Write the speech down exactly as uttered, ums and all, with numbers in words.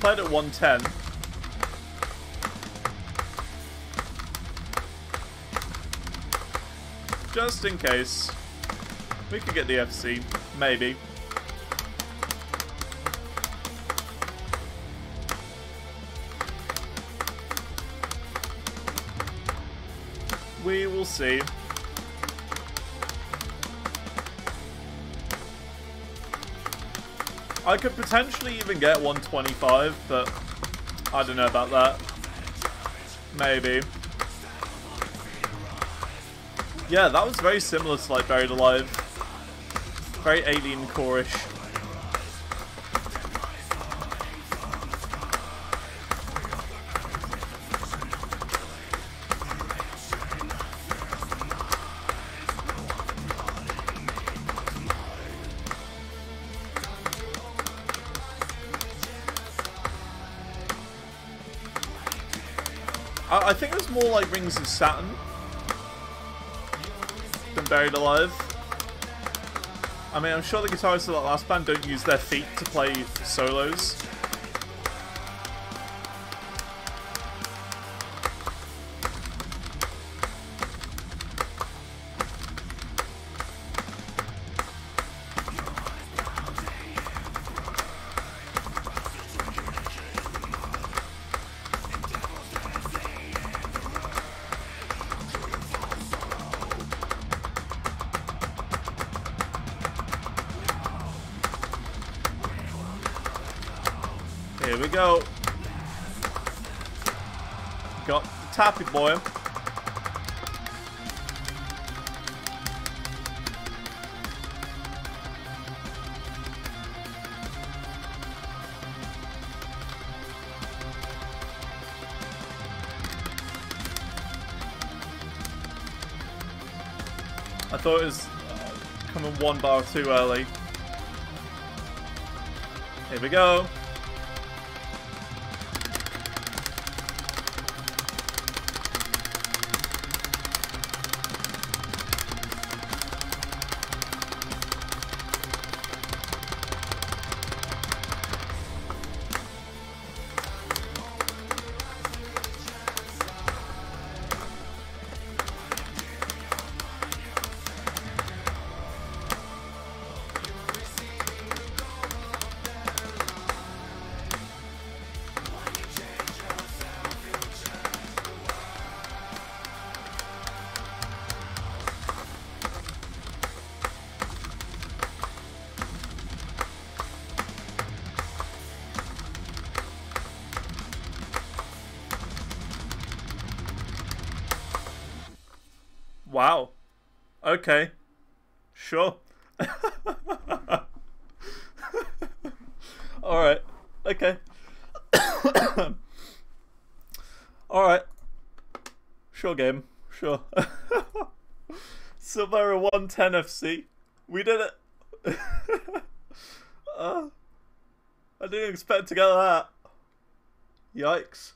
Played at one ten. Just in case. We could get the F C. Maybe. We will see. I could potentially even get one twenty-five, but I don't know about that. Maybe. Yeah, that was very similar to like Buried Alive. Very Alien Core-ish. I think it was more like Rings of Saturn than Buried Alive. I mean, I'm sure the guitarists of that last band don't use their feet to play solos. Here we go. Got the Tappy Boy. I thought it was coming one bar too early. Here we go. Wow. Okay. Sure. Alright. Okay. Alright. Sure game. Sure. Silvera one ten F C. We did it. uh, I didn't expect to get that. Yikes.